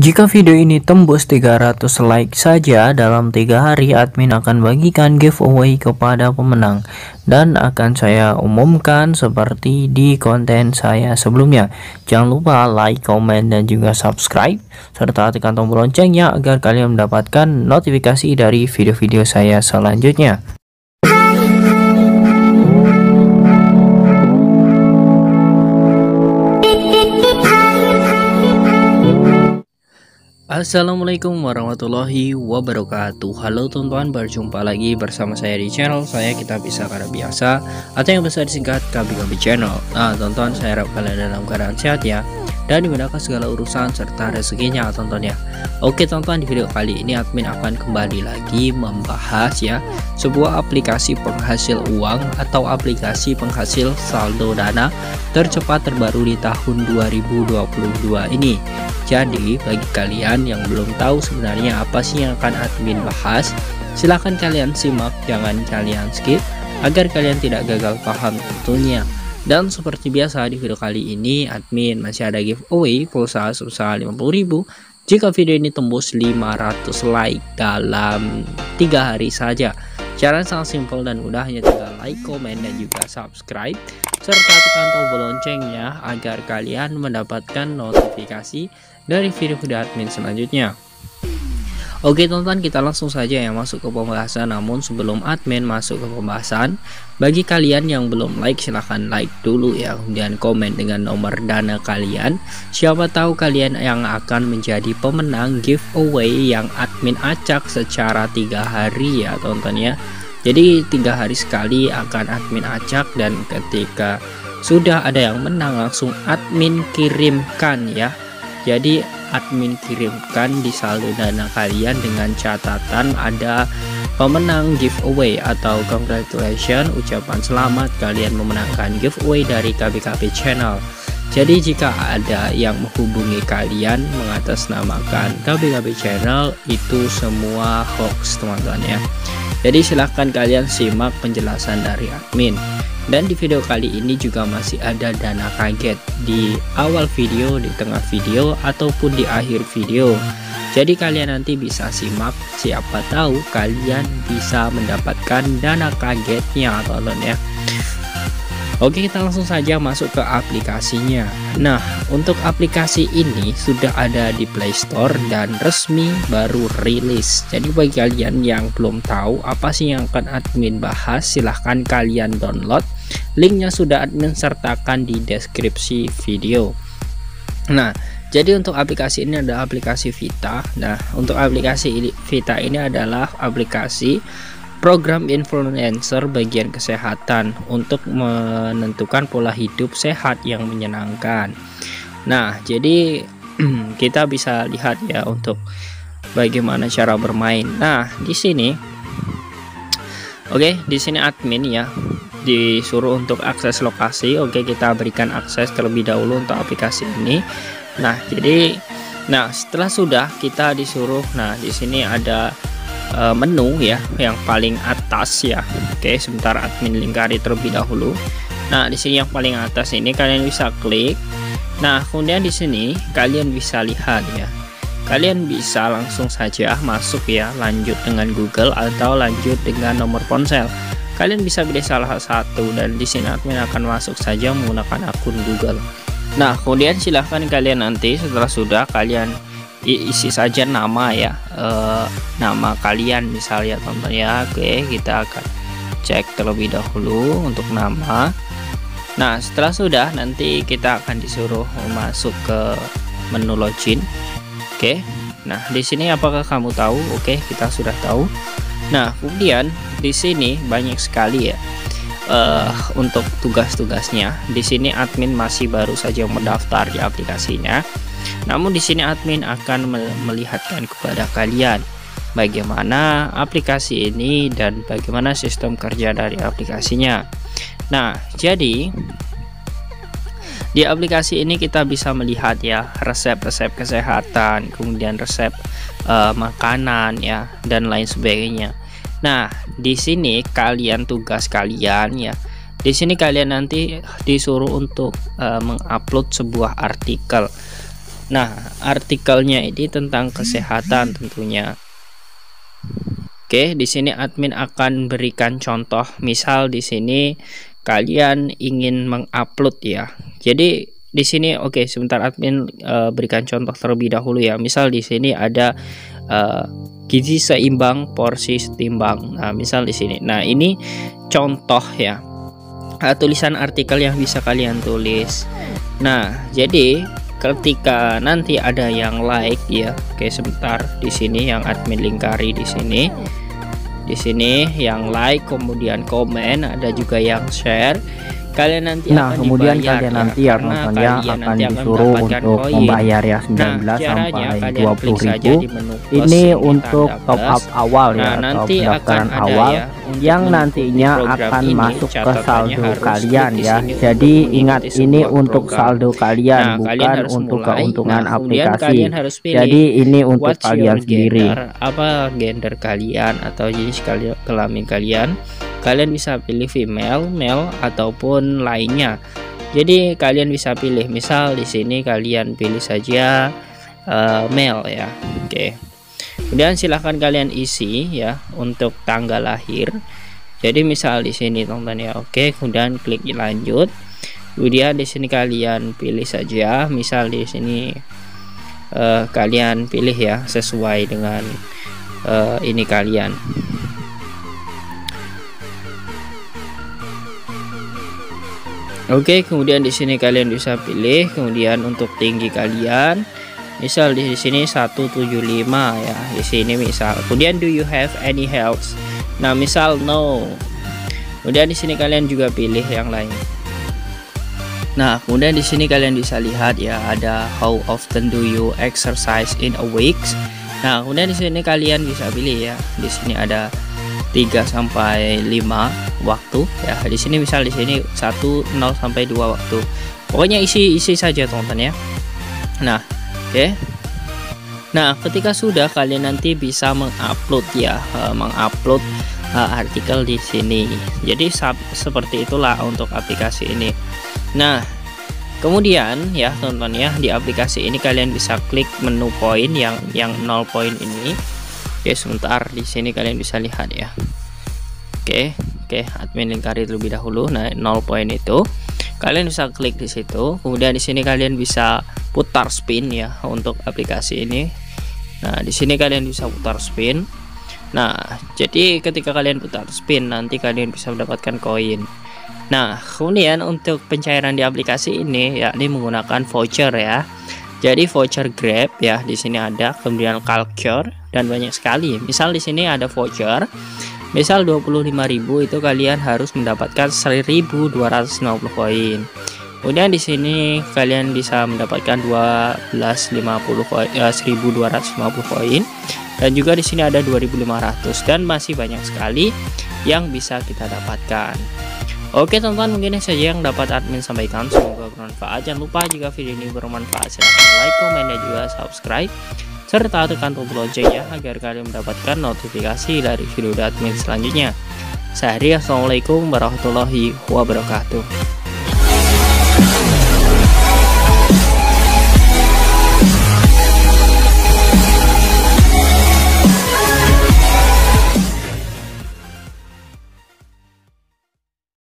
Jika video ini tembus 300 like saja dalam 3 hari, admin akan bagikan giveaway kepada pemenang dan akan saya umumkan seperti di konten saya sebelumnya. Jangan lupa like, comment, dan juga subscribe serta tekan tombol loncengnya agar kalian mendapatkan notifikasi dari video-video saya selanjutnya. Assalamualaikum warahmatullahi wabarakatuh. Halo teman-teman, berjumpa lagi bersama saya di channel saya, kita bisa karena biasa atau yang bisa disingkat KBKB Channel. Nah teman-teman, saya harap kalian dalam keadaan sehat ya, dan dimudahkan segala urusan serta rezekinya teman-teman ya. Oke teman-teman, di video kali ini admin akan kembali lagi membahas ya sebuah aplikasi penghasil uang atau aplikasi penghasil saldo Dana tercepat terbaru di tahun 2022 ini. Jadi bagi kalian yang belum tahu sebenarnya apa sih yang akan admin bahas, silahkan kalian simak, jangan kalian skip agar kalian tidak gagal paham tentunya. Dan seperti biasa di video kali ini admin masih ada giveaway pulsa sebesar 50.000 jika video ini tembus 500 like dalam 3 hari saja. Cara sangat simpel dan mudah, hanya tinggal like, komen, dan juga subscribe serta tekan tombol loncengnya agar kalian mendapatkan notifikasi dari video-video admin selanjutnya. Oke teman-teman, kita langsung saja ya masuk ke pembahasan. Namun sebelum admin masuk ke pembahasan, bagi kalian yang belum like silahkan like dulu ya, kemudian komen dengan nomor Dana kalian. Siapa tahu kalian yang akan menjadi pemenang giveaway yang admin acak secara 3 hari ya teman-teman ya. Jadi 3 hari sekali akan admin acak, dan ketika sudah ada yang menang langsung admin kirimkan ya. Jadi admin kirimkan di saldo Dana kalian dengan catatan ada pemenang giveaway atau congratulations, ucapan selamat kalian memenangkan giveaway dari KBKB Channel. Jadi jika ada yang menghubungi kalian mengatasnamakan KBKB Channel, itu semua hoax teman-teman ya. Jadi silahkan kalian simak penjelasan dari admin. Dan di video kali ini juga masih ada Dana kaget di awal video, di tengah video, ataupun di akhir video. Jadi kalian nanti bisa simak, siapa tahu kalian bisa mendapatkan Dana kagetnya teman-teman ya. Oke, kita langsung saja masuk ke aplikasinya. Nah, untuk aplikasi ini sudah ada di Play Store dan resmi baru rilis. Jadi bagi kalian yang belum tahu apa sih yang akan admin bahas, silahkan kalian download. Linknya sudah admin sertakan di deskripsi video. Nah, jadi untuk aplikasi ini adalah aplikasi Vita. Nah, untuk aplikasi Vita ini adalah aplikasi program influencer bagian kesehatan untuk menentukan pola hidup sehat yang menyenangkan. Nah, jadi kita bisa lihat ya untuk bagaimana cara bermain. Nah, di sini oke, di sini admin ya disuruh untuk akses lokasi. Oke, kita berikan akses terlebih dahulu untuk aplikasi ini. Nah, jadi setelah sudah kita disuruh, nah di sini ada menu ya yang paling atas ya. Oke, sebentar admin lingkari terlebih dahulu. Nah, di sini yang paling atas ini kalian bisa klik. Nah, kemudian di sini kalian bisa lihat ya. Kalian bisa langsung saja masuk ya, lanjut dengan Google atau lanjut dengan nomor ponsel. Kalian bisa pilih salah satu, dan di sini admin akan masuk saja menggunakan akun Google. Nah, kemudian silahkan kalian nanti setelah sudah kalian isi saja nama ya, nama kalian misalnya teman-teman ya. Oke, kita akan cek terlebih dahulu untuk nama. Nah, setelah sudah nanti kita akan disuruh masuk ke menu login. Oke, nah di sini apakah kamu tahu? Oke, kita sudah tahu. Nah, kemudian di sini banyak sekali ya untuk tugas-tugasnya. Di sini admin masih baru saja mendaftar di aplikasinya. Namun di sini admin akan melihatkan kepada kalian bagaimana aplikasi ini dan bagaimana sistem kerja dari aplikasinya. Nah, jadi di aplikasi ini kita bisa melihat ya resep-resep kesehatan, kemudian resep makanan ya, dan lain sebagainya. Nah, di sini kalian tugas kalian ya. Di sini kalian nanti disuruh untuk mengupload sebuah artikel. Nah, artikelnya ini tentang kesehatan tentunya. Oke, di sini admin akan berikan contoh. Misal di sini kalian ingin mengupload ya. Jadi di sini oke, sebentar admin berikan contoh terlebih dahulu ya. Misal di sini ada gizi seimbang, porsi setimbang. Nah, misal di sini. Nah, ini contoh ya. Tulisan artikel yang bisa kalian tulis. Nah, jadi ketika nanti ada yang like ya. Oke, sebentar, di sini yang admin lingkari di sini. Di sini yang like, kemudian komen, ada juga yang share. Kalian nanti akan disuruh untuk koin. Membayar ya 19 sampai 20.000. Ini untuk top up awal ya, nanti pendaftaran awal ya, yang nantinya akan masuk ke saldo kalian ya. Jadi ingat, ini untuk saldo kalian, bukan untuk keuntungan aplikasi. Jadi ini untuk kalian sendiri, apa gender kalian atau jenis kelamin kalian. Kalian bisa pilih female, male ataupun lainnya. Jadi kalian bisa pilih. Misal di sini kalian pilih saja male ya. Oke. Kemudian silahkan kalian isi ya untuk tanggal lahir. Jadi misal di sini tonton ya. Oke, kemudian klik lanjut. Kemudian di sini kalian pilih saja. Misal di sini kalian pilih ya sesuai dengan ini kalian. Oke, kemudian di sini kalian bisa pilih, kemudian untuk tinggi kalian, misal di sini 175 ya, di sini misal. Kemudian do you have any health? Nah, misal no. Kemudian di sini kalian juga pilih yang lain. Nah, kemudian di sini kalian bisa lihat ya, ada how often do you exercise in a week? Nah, kemudian di sini kalian bisa pilih ya. Di sini ada 3 sampai 5 waktu ya. Di sini misal di sini 1 0 sampai 2 waktu. Pokoknya isi saja teman-teman ya. Nah, oke. Nah, ketika sudah, kalian nanti bisa mengupload ya, mengupload artikel di sini. Jadi seperti itulah untuk aplikasi ini. Nah, kemudian ya teman-teman ya, di aplikasi ini kalian bisa klik menu poin yang 0 poin ini. Oke, sebentar, di sini kalian bisa lihat ya. Oke, admin lingkari terlebih dahulu. Nah, 0 poin itu kalian bisa klik di situ. Kemudian di sini kalian bisa putar spin ya untuk aplikasi ini. Nah, di sini kalian bisa putar spin. Nah, jadi ketika kalian putar spin, nanti kalian bisa mendapatkan koin. Nah, kemudian untuk pencairan di aplikasi ini yakni menggunakan voucher ya. Jadi voucher Grab ya, di sini ada, kemudian kalkulator dan banyak sekali. Misal di sini ada voucher, misal 25.000 itu kalian harus mendapatkan 1.250 koin. Kemudian di sini kalian bisa mendapatkan 1.250 koin. Dan juga di sini ada 2.500 dan masih banyak sekali yang bisa kita dapatkan. Oke teman-teman, mungkin itu saja yang dapat admin sampaikan, semoga bermanfaat. Jangan lupa jika video ini bermanfaat, silahkan like, komen, dan juga subscribe serta tekan tombol loncengnya agar kalian mendapatkan notifikasi dari video admin selanjutnya. Saya Ria, assalamualaikum warahmatullahi wabarakatuh.